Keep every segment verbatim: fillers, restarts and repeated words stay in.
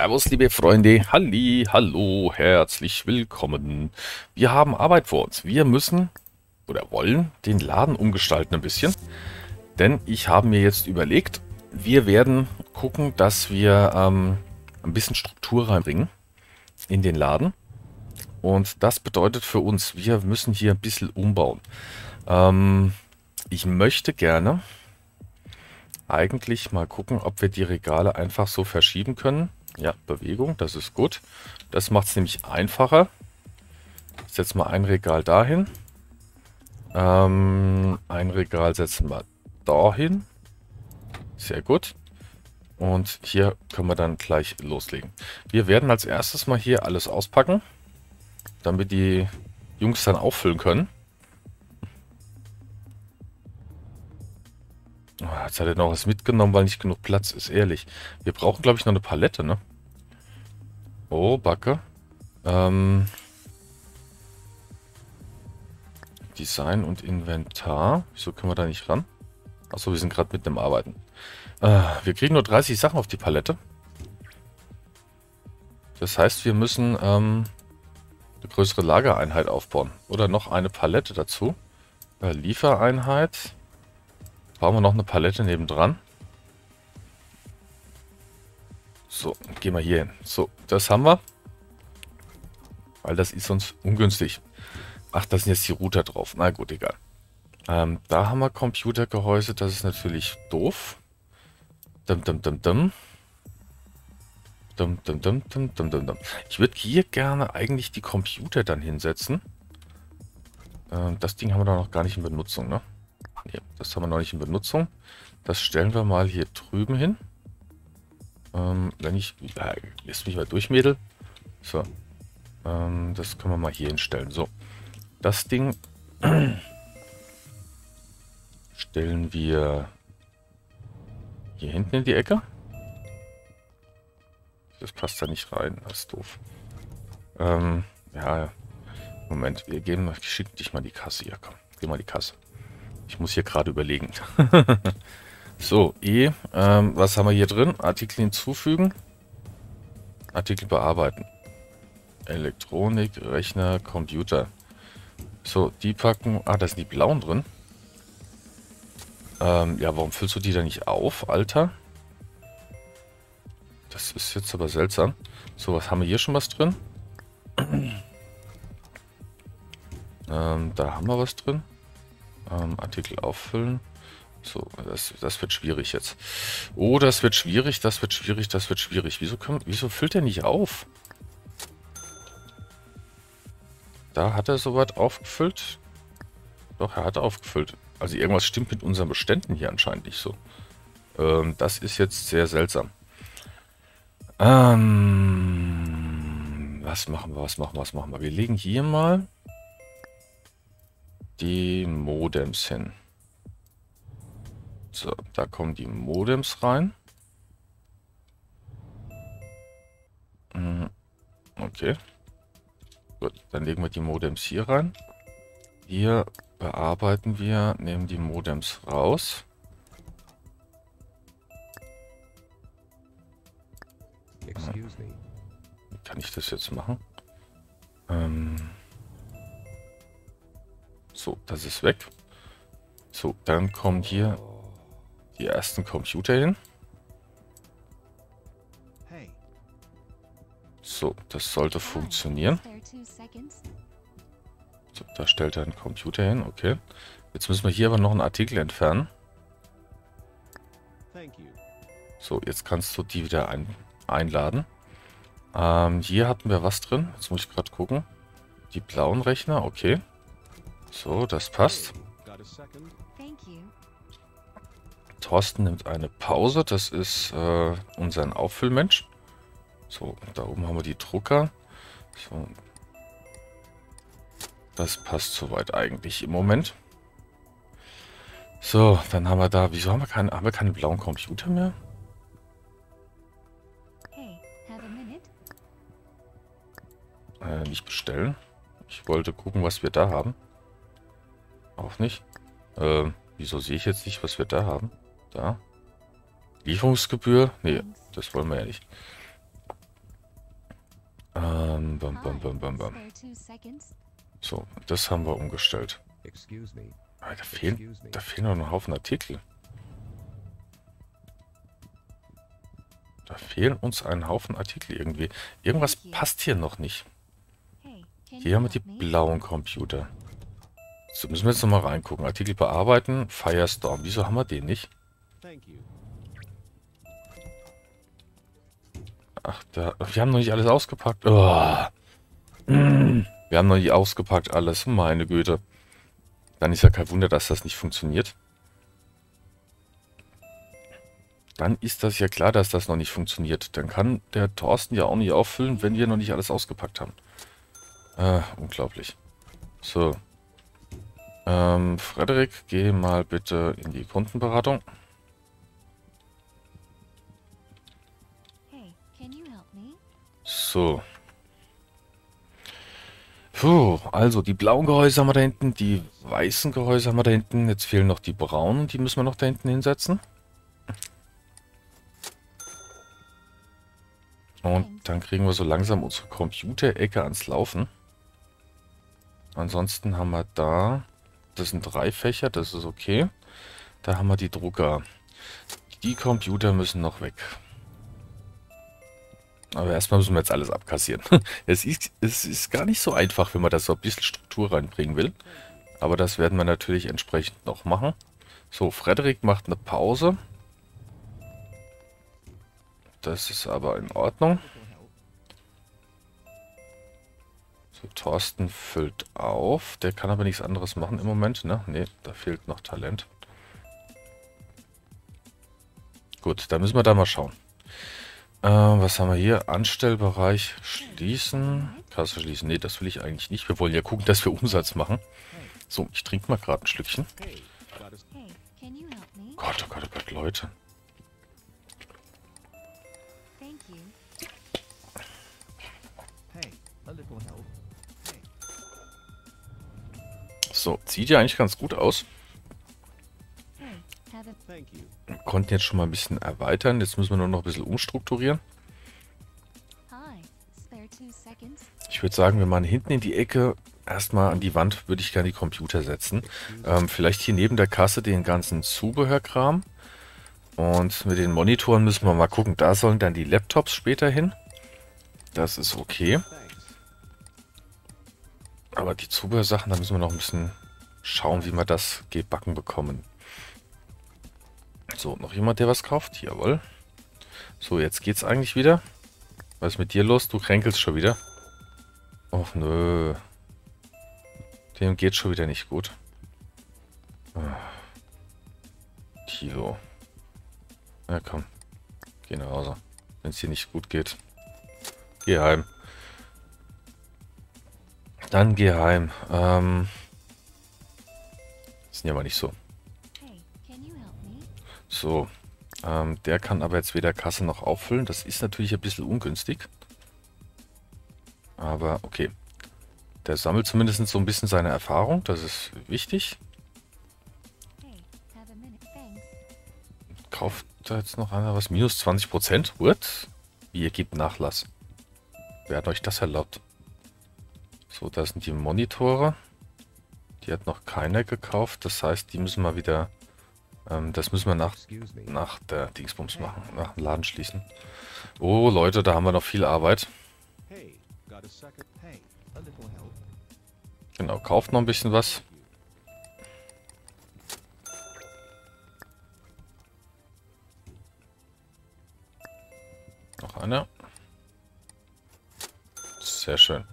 Servus, liebe Freunde. Halli, hallo, herzlich willkommen. Wir haben Arbeit vor uns. Wir müssen oder wollen den Laden umgestalten ein bisschen. Denn ich habe mir jetzt überlegt, wir werden gucken, dass wir ähm, ein bisschen Struktur reinbringen in den Laden. Und das bedeutet für uns, wir müssen hier ein bisschen umbauen. Ähm, ich möchte gerne eigentlich mal gucken, ob wir die Regale einfach so verschieben können. Ja, Bewegung, das ist gut. Das macht es nämlich einfacher. Ich setze mal ein Regal dahin. Ähm, ein Regal setzen wir dahin. Sehr gut. Und hier können wir dann gleich loslegen. Wir werden als erstes mal hier alles auspacken, damit die Jungs dann auffüllen können. Jetzt hat er noch was mitgenommen, weil nicht genug Platz ist, ehrlich. Wir brauchen, glaube ich, noch eine Palette, ne? Oh, Backe. Ähm. Design und Inventar. Wieso können wir da nicht ran? Achso, wir sind gerade mitten im Arbeiten. Äh, wir kriegen nur dreißig Sachen auf die Palette. Das heißt, wir müssen ähm, eine größere Lagereinheit aufbauen. Oder noch eine Palette dazu. Äh, Liefereinheit. Brauchen wir noch eine Palette nebendran. So, gehen wir hier hin. So, das haben wir. Weil das ist sonst ungünstig. Ach, da sind jetzt die Router drauf. Na gut, egal. Ähm, da haben wir Computergehäuse. Das ist natürlich doof. Dum, dum, dum, dum. Dum, dum, dum, dum, dum, dum, dum. Ich würde hier gerne eigentlich die Computer dann hinsetzen. Ähm, das Ding haben wir doch noch gar nicht in Benutzung, ne? Nee, das haben wir noch nicht in Benutzung. Das stellen wir mal hier drüben hin. Ähm, wenn ich... Ja, lässt mich mal durch, Mädel. So. Ähm, das können wir mal hier hinstellen. So. Das Ding stellen wir hier hinten in die Ecke. Das passt da nicht rein. Das ist doof. Ähm, ja. Moment, wir geben mal... Schick dich mal die Kasse. Ja, komm. Geh mal die Kasse. Ich muss hier gerade überlegen. So, E. Ähm, was haben wir hier drin? Artikel hinzufügen. Artikel bearbeiten. Elektronik, Rechner, Computer. So, die packen... Ah, da sind die blauen drin. Ähm, ja, warum füllst du die da nicht auf, Alter? Das ist jetzt aber seltsam. So, was haben wir hier schon was drin? ähm, da haben wir was drin. Ähm, Artikel auffüllen. So, das, das wird schwierig jetzt. Oh, das wird schwierig, das wird schwierig, das wird schwierig. Wieso, können, wieso füllt er nicht auf? Da hat er soweit aufgefüllt. Doch, er hat aufgefüllt. Also irgendwas stimmt mit unseren Beständen hier anscheinend nicht so. Ähm, das ist jetzt sehr seltsam. Ähm, was machen wir, was machen wir, was machen wir? Wir legen hier mal die Modems hin. So, da kommen die Modems rein. Okay. Gut, dann legen wir die Modems hier rein. Hier bearbeiten wir, nehmen die Modems raus. Wie kann ich das jetzt machen? Ähm... So, das ist weg. So, dann kommen hier die ersten Computer hin. So, das sollte funktionieren. So, da stellt er einen Computer hin, okay. Jetzt müssen wir hier aber noch einen Artikel entfernen. So, jetzt kannst du die wieder ein einladen. Ähm, hier hatten wir was drin. Jetzt muss ich gerade gucken. Die blauen Rechner, okay. So, das passt. Thorsten nimmt eine Pause. Das ist äh, unser Auffüllmensch. So, da oben haben wir die Drucker. So. Das passt soweit eigentlich im Moment. So, dann haben wir da... Wieso haben wir, kein, haben wir keine blauen Computer mehr? Äh, nicht bestellen. Ich wollte gucken, was wir da haben. Auch nicht. Ähm, wieso sehe ich jetzt nicht, was wir da haben? Da. Lieferungsgebühr? Nee, das wollen wir ja nicht. Bam, bam, bam, bam, bam, bam. So, das haben wir umgestellt. Ah, da fehlen, da fehlen noch ein Haufen Artikel. Da fehlen uns ein Haufen Artikel irgendwie. Irgendwas passt hier noch nicht. Hier haben wir die blauen Computer. So, müssen wir jetzt nochmal reingucken. Artikel bearbeiten, Firestorm. Wieso haben wir den nicht? Ach, da, wir haben noch nicht alles ausgepackt. Oh. Mm. Wir haben noch nicht ausgepackt alles. Meine Güte. Dann ist ja kein Wunder, dass das nicht funktioniert. Dann ist das ja klar, dass das noch nicht funktioniert. Dann kann der Thorsten ja auch nicht auffüllen, wenn wir noch nicht alles ausgepackt haben. Ah, unglaublich. So. Ähm, Frederik, geh mal bitte in die Kundenberatung. So. Puh, also die blauen Gehäuse haben wir da hinten, die weißen Gehäuse haben wir da hinten. Jetzt fehlen noch die braunen, die müssen wir noch da hinten hinsetzen. Und dann kriegen wir so langsam unsere Computerecke ans Laufen. Ansonsten haben wir da, das sind drei Fächer, das ist okay. Da haben wir die Drucker. Die Computer müssen noch weg. Aber erstmal müssen wir jetzt alles abkassieren. Es ist, es ist gar nicht so einfach, wenn man da so ein bisschen Struktur reinbringen will. Aber das werden wir natürlich entsprechend noch machen. So, Frederik macht eine Pause. Das ist aber in Ordnung. So, Thorsten füllt auf. Der kann aber nichts anderes machen im Moment, ne? Ne, da fehlt noch Talent. Gut, da müssen wir da mal schauen. Ähm, was haben wir hier? Anstellbereich schließen. Kasse schließen. Nee, das will ich eigentlich nicht. Wir wollen ja gucken, dass wir Umsatz machen. So, ich trinke mal gerade ein Schlückchen. Gott, oh Gott, oh Gott, Leute. So, sieht ja eigentlich ganz gut aus. Wir konnten jetzt schon mal ein bisschen erweitern. Jetzt müssen wir nur noch ein bisschen umstrukturieren. Ich würde sagen, wir machen hinten in die Ecke. Erstmal an die Wand würde ich gerne die Computer setzen. Ähm, vielleicht hier neben der Kasse den ganzen Zubehörkram. Und mit den Monitoren müssen wir mal gucken. Da sollen dann die Laptops später hin. Das ist okay. Aber die Zubehörsachen, da müssen wir noch ein bisschen schauen, wie wir das gebacken bekommen. So, noch jemand, der was kauft? Jawohl. So, jetzt geht's eigentlich wieder. Was ist mit dir los? Du kränkelst schon wieder. Och, nö. Dem geht's schon wieder nicht gut. Tilo. Na komm. Geh nach Hause. Wenn es dir nicht gut geht. Geh heim. Dann geh heim. Ähm. Das ist ja mal nicht so. So, ähm, der kann aber jetzt weder Kasse noch auffüllen. Das ist natürlich ein bisschen ungünstig. Aber okay. Der sammelt zumindest so ein bisschen seine Erfahrung. Das ist wichtig. Kauft da jetzt noch einer was? Minus zwanzig Prozent? What? Ihr gebt Nachlass. Wer hat euch das erlaubt? So, da sind die Monitore. Die hat noch keiner gekauft. Das heißt, die müssen mal wieder... Das müssen wir nach, nach der Dingsbums machen, nach dem Laden schließen. Oh Leute, da haben wir noch viel Arbeit. Genau, kauft noch ein bisschen was. Noch einer. Sehr schön.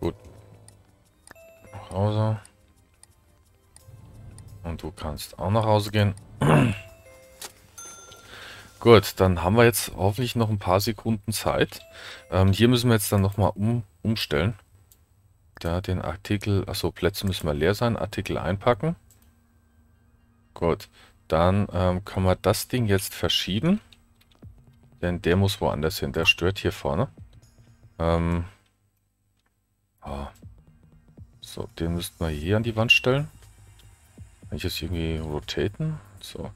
Gut. Nach Hause. Und du kannst auch nach Hause gehen. Gut, dann haben wir jetzt hoffentlich noch ein paar Sekunden Zeit. Ähm, hier müssen wir jetzt dann nochmal um, umstellen. Da den Artikel, achso, Plätze müssen mal leer sein. Artikel einpacken. Gut, dann ähm, können wir das Ding jetzt verschieben. Denn der muss woanders hin. Der stört hier vorne. Ähm, oh. So, den müssten wir hier an die Wand stellen. Kann ich jetzt irgendwie rotaten? So.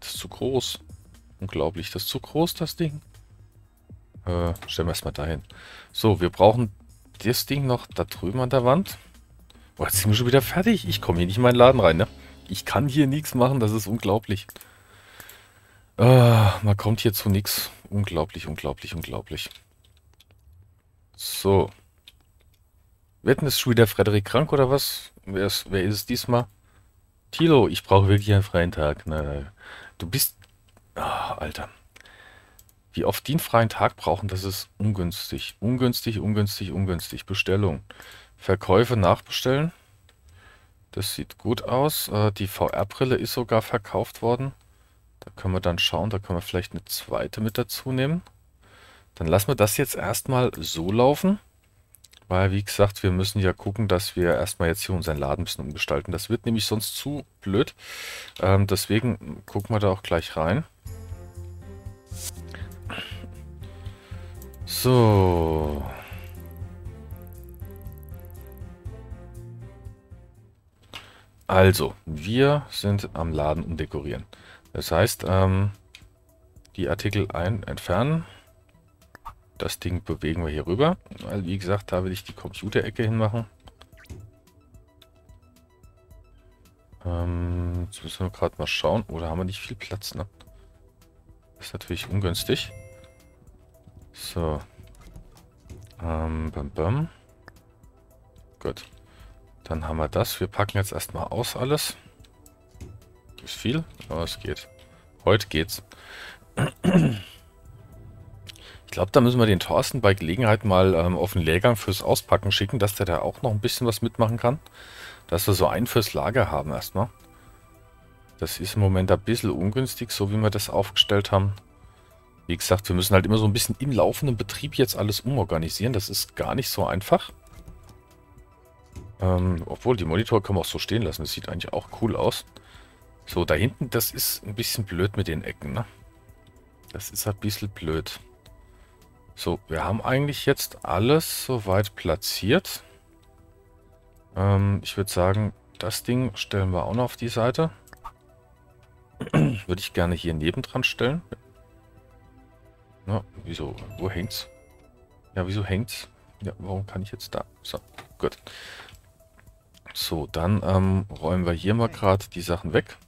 Das ist zu groß. Unglaublich, das ist zu groß, das Ding. Äh, stellen wir erstmal dahin. So, wir brauchen das Ding noch da drüben an der Wand. Boah, jetzt sind wir schon wieder fertig. Ich komme hier nicht in meinen Laden rein, ne? Ich kann hier nichts machen, das ist unglaublich. Äh, man kommt hier zu nichts. Unglaublich, unglaublich, unglaublich. So. Wetten, ist schon wieder Frederik krank oder was? Wer ist, wer ist es diesmal? Thilo, ich brauche wirklich einen freien Tag. Ne? Du bist... Ach, Alter. Wie oft die einen freien Tag brauchen, das ist ungünstig. Ungünstig, ungünstig, ungünstig. Bestellung. Verkäufe nachbestellen. Das sieht gut aus. Äh, die V R-Brille ist sogar verkauft worden. Da können wir dann schauen. Da können wir vielleicht eine zweite mit dazu nehmen. Dann lassen wir das jetzt erstmal so laufen. Weil, wie gesagt, wir müssen ja gucken, dass wir erstmal jetzt hier unseren Laden ein bisschen umgestalten. Das wird nämlich sonst zu blöd. Ähm, deswegen gucken wir da auch gleich rein. So. Also, wir sind am Laden umdekorieren. Das heißt, ähm, die Artikel ein entfernen. Das Ding bewegen wir hier rüber. Weil, wie gesagt, da will ich die Computerecke hinmachen. Ähm, jetzt müssen wir gerade mal schauen. Oh, da haben wir nicht viel Platz, ne? Das ist natürlich ungünstig. So. Ähm, bam, bam. Gut. Dann haben wir das. Wir packen jetzt erstmal aus alles. Ist viel, aber es geht. Heute geht's. Ich glaube, da müssen wir den Thorsten bei Gelegenheit mal ähm, auf den Lehrgang fürs Auspacken schicken, dass der da auch noch ein bisschen was mitmachen kann. Dass wir so einen fürs Lager haben erstmal. Das ist im Moment ein bisschen ungünstig, so wie wir das aufgestellt haben. Wie gesagt, wir müssen halt immer so ein bisschen im laufenden Betrieb jetzt alles umorganisieren. Das ist gar nicht so einfach. Ähm, obwohl, die Monitore können wir auch so stehen lassen. Das sieht eigentlich auch cool aus. So, da hinten, das ist ein bisschen blöd mit den Ecken, ne? Das ist ein bisschen blöd. So, wir haben eigentlich jetzt alles soweit platziert. Ähm, ich würde sagen, das Ding stellen wir auch noch auf die Seite. Würde ich gerne hier nebendran stellen. Na, wieso? Wo hängt's? Ja, wieso hängt's? Ja, warum kann ich jetzt da? So, gut. So, dann ähm, räumen wir hier mal gerade die Sachen weg.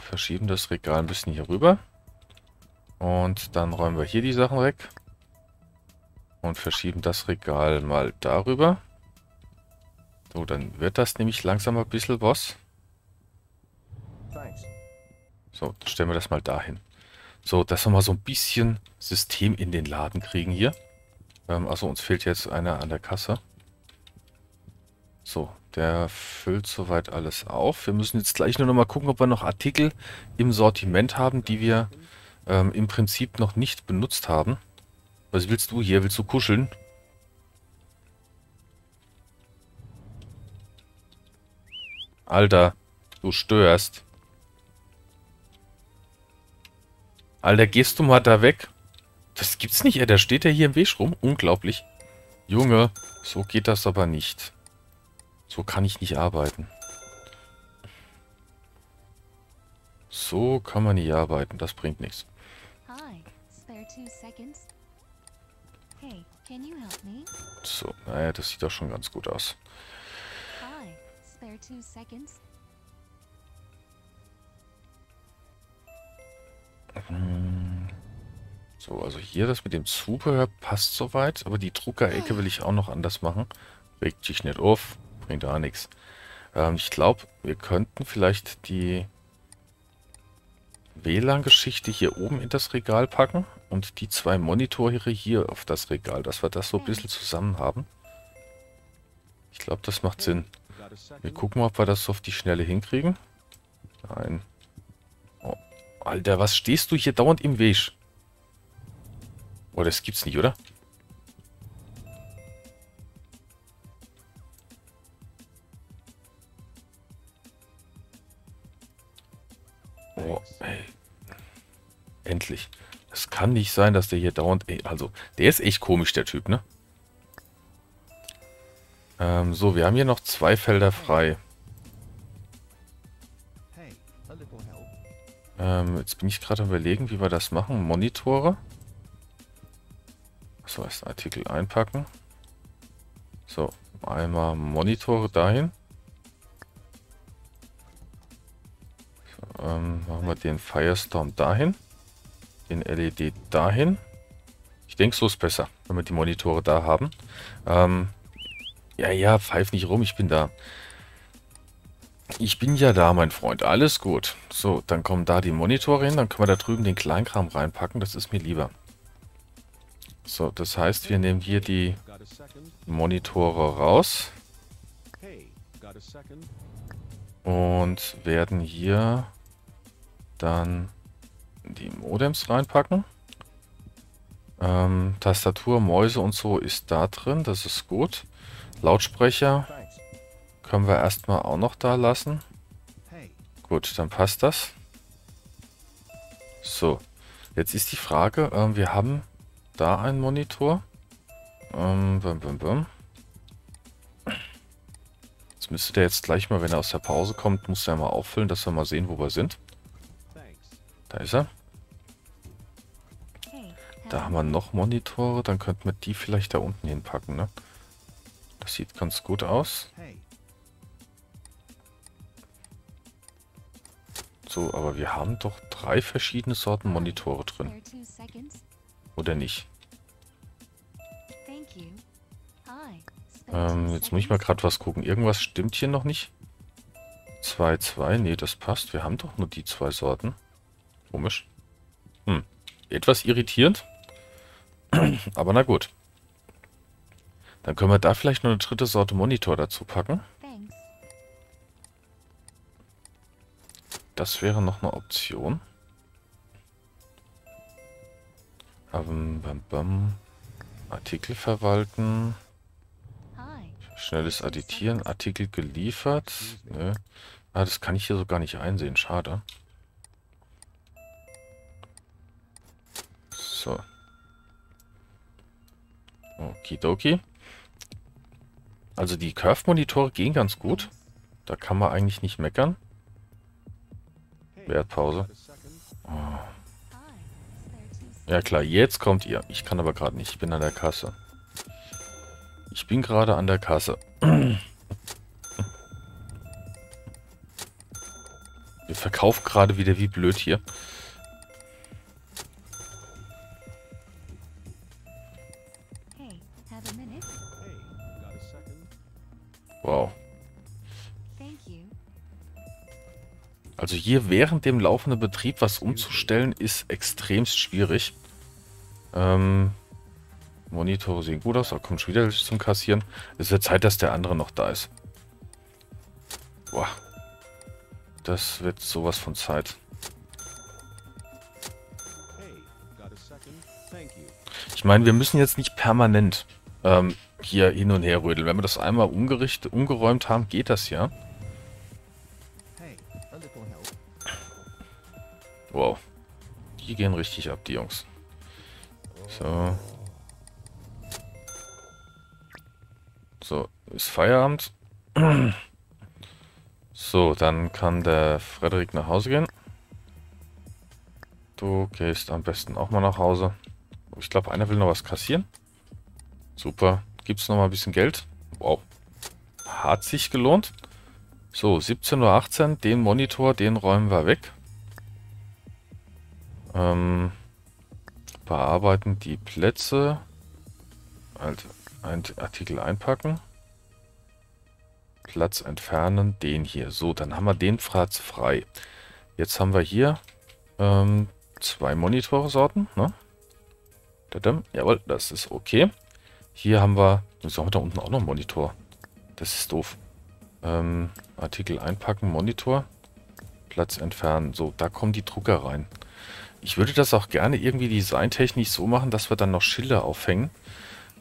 Verschieben das Regal ein bisschen hier rüber. Und dann räumen wir hier die Sachen weg. Und verschieben das Regal mal darüber. So, dann wird das nämlich langsam ein bisschen was. So, dann stellen wir das mal dahin. So, dass wir mal so ein bisschen System in den Laden kriegen hier. Ähm, also uns fehlt jetzt einer an der Kasse. So, der füllt soweit alles auf. Wir müssen jetzt gleich nur noch mal gucken, ob wir noch Artikel im Sortiment haben, die wir... Ähm, im Prinzip noch nicht benutzt haben. Was willst du hier? Willst du kuscheln? Alter, du störst. Alter, gehst du mal da weg? Das gibt's nicht, ey. Da steht er hier im Weg rum. Unglaublich. Junge, so geht das aber nicht. So kann ich nicht arbeiten. So kann man nicht arbeiten. Das bringt nichts. So, naja, das sieht doch schon ganz gut aus. So, also hier das mit dem Zubehör passt soweit, aber die Druckerecke will ich auch noch anders machen. Regt sich nicht auf, bringt auch nichts. Ähm, ich glaube, wir könnten vielleicht die W LAN-Geschichte hier oben in das Regal packen und die zwei Monitore hier auf das Regal, dass wir das so ein bisschen zusammen haben. Ich glaube, das macht Sinn. Wir gucken mal, ob wir das so auf die Schnelle hinkriegen. Nein. Oh, Alter, was stehst du hier dauernd im Weg? Oh, das gibt's nicht, oder? Oh, ey. Endlich. Das kann nicht sein, dass der hier dauernd... Ey, also, der ist echt komisch, der Typ, ne? Ähm, so, wir haben hier noch zwei Felder frei. Ähm, jetzt bin ich gerade am Überlegen, wie wir das machen. Monitore. das heißt Artikel einpacken. So, einmal Monitore dahin. So, ähm, machen wir den Firestorm dahin. Den L E D dahin. Ich denke, so ist besser, wenn wir die Monitore da haben. Ähm, ja, ja, pfeif nicht rum, ich bin da. Ich bin ja da, mein Freund. Alles gut. So, dann kommen da die Monitore hin. Dann können wir da drüben den Kleinkram reinpacken. Das ist mir lieber. So, das heißt, wir nehmen hier die Monitore raus. Und werden hier dann die Modems reinpacken. Ähm, Tastatur, Mäuse und so ist da drin. Das ist gut. Lautsprecher können wir erstmal auch noch da lassen. Gut, dann passt das. So, jetzt ist die Frage, ähm, wir haben da einen Monitor. Ähm, bum, bum, bum. Jetzt müsste der jetzt gleich mal, wenn er aus der Pause kommt, muss er mal auffüllen, dass wir mal sehen, wo wir sind. Da ist er. Da haben wir noch Monitore, dann könnten wir die vielleicht da unten hinpacken, ne? Das sieht ganz gut aus. So, aber wir haben doch drei verschiedene Sorten Monitore drin. Oder nicht? Ähm, jetzt muss ich mal gerade was gucken. Irgendwas stimmt hier noch nicht. zwei, zwei. Nee, das passt. Wir haben doch nur die zwei Sorten. Komisch. Hm. Etwas irritierend. Aber na gut. Dann können wir da vielleicht noch eine dritte Sorte Monitor dazu packen. Das wäre noch eine Option. Um, bam, bam. Artikel verwalten. Schnelles Additieren. Artikel geliefert. Nö. Ah, das kann ich hier so gar nicht einsehen. Schade. So. Okidoki. Also die Curve-Monitore gehen ganz gut. Da kann man eigentlich nicht meckern. Wertpause. Oh. Ja klar, jetzt kommt ihr. Ich kann aber gerade nicht. Ich bin an der Kasse. Ich bin gerade an der Kasse. Wir verkaufen gerade wieder wie blöd hier. Wow. Also hier während dem laufenden Betrieb was umzustellen, ist extremst schwierig. Ähm, Monitore sehen gut aus. Da kommt schon wieder zum Kassieren. Es wird Zeit, dass der andere noch da ist. Boah. Das wird sowas von Zeit. Ich meine, wir müssen jetzt nicht permanent ähm, hier hin und her rödeln. Wenn wir das einmal umgerichtet, umgeräumt haben, geht das ja. Wow. Die gehen richtig ab, die Jungs. So. So, ist Feierabend. So, dann kann der Frederik nach Hause gehen. Du gehst am besten auch mal nach Hause. Ich glaube, einer will noch was kassieren. Super. Gibt's noch mal ein bisschen Geld? Wow. Hat sich gelohnt. So, siebzehn Uhr achtzehn. Den Monitor, den räumen wir weg. Ähm, bearbeiten die Plätze. Also ein Artikel einpacken. Platz entfernen. Den hier. So, dann haben wir den Platz frei. Jetzt haben wir hier ähm, zwei Monitore-Sorten. Ne? Dadam. Jawohl, das ist okay. Hier haben wir... Jetzt haben wir da unten auch noch einen Monitor. Das ist doof. Ähm, Artikel einpacken, Monitor. Platz entfernen. So, da kommen die Drucker rein. Ich würde das auch gerne irgendwie designtechnisch so machen, dass wir dann noch Schilder aufhängen.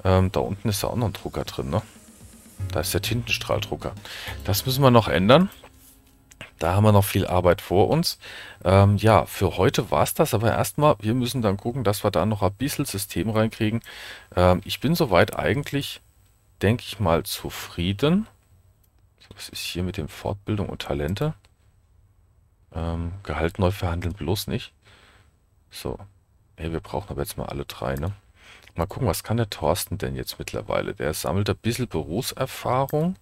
Ähm, da unten ist da auch noch ein Drucker drin, ne? Da ist der Tintenstrahldrucker. Das müssen wir noch ändern. Da haben wir noch viel Arbeit vor uns. Ähm, ja, für heute war es das. Aber erstmal, wir müssen dann gucken, dass wir da noch ein bisschen System reinkriegen. Ähm, ich bin soweit eigentlich, denke ich mal, zufrieden. Was ist hier mit dem Fortbildung und Talente? Ähm, Gehalt neu verhandeln bloß nicht. So. Hey, wir brauchen aber jetzt mal alle drei, ne? Mal gucken, was kann der Thorsten denn jetzt mittlerweile? Der sammelt ein bisschen Berufserfahrung.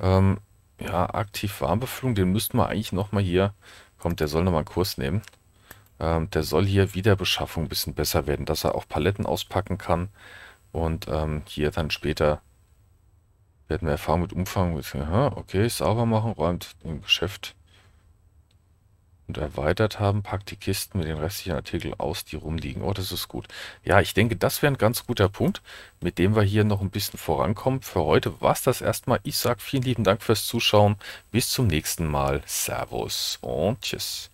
Ähm, ja, aktiv Warmbefüllung, den müssten wir eigentlich nochmal hier... Kommt, der soll nochmal einen Kurs nehmen. Ähm, der soll hier Wiederbeschaffung ein bisschen besser werden, dass er auch Paletten auspacken kann. Und ähm, hier dann später werden wir Erfahrung mit Umfang. Aha, okay, sauber machen, räumt im Geschäft und erweitert haben. Packt die Kisten mit den restlichen Artikeln aus, die rumliegen. Oh, das ist gut. Ja, ich denke, das wäre ein ganz guter Punkt, mit dem wir hier noch ein bisschen vorankommen. Für heute war es das erstmal. Ich sage vielen lieben Dank fürs Zuschauen. Bis zum nächsten Mal. Servus und tschüss.